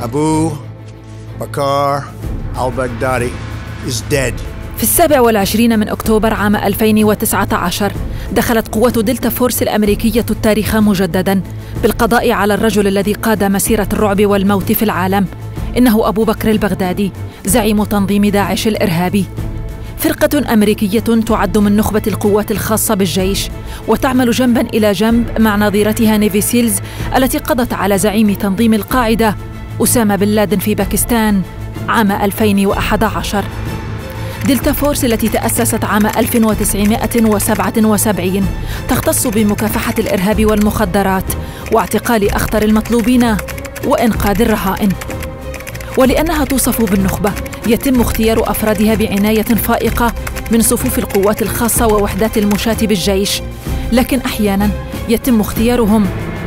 Abu Bakr al Baghdadi is dead. في 27 من أكتوبر عام 2019 دخلت قوة دلتا فورس الأمريكية التاريخ مجدداً بالقضاء على الرجل الذي قاد مسيرة الرعب والموت في العالم. إنه أبو بكر البغدادي زعيم تنظيم داعش الإرهابي، فرقة أمريكية تعد من نخبة القوات الخاصة بالجيش، وتعمل جنباً إلى جنب مع نظيرتها نيفي سيلز التي قضت على زعيم تنظيم القاعدة أسامة بن لادن في باكستان عام 2011. دلتا فورس التي تأسست عام 1977 تختص بمكافحة الإرهاب والمخدرات واعتقال أخطر المطلوبين وإنقاذ الرهائن. ولأنها توصف بالنخبة يتم اختيار أفرادها بعناية فائقة من صفوف القوات الخاصة ووحدات المشاة بالجيش، لكن أحياناً يتم اختيارهم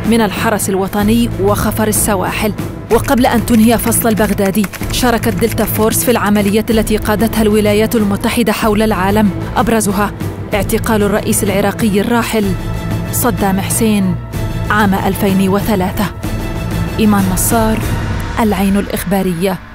من الحرس الوطني وخفر السواحل. وقبل أن تنهي فصل البغدادي شاركت دلتا فورس في العمليات التي قادتها الولايات المتحدة حول العالم، أبرزها اعتقال الرئيس العراقي الراحل صدام حسين عام 2003. إيمان نصار، العين الإخبارية.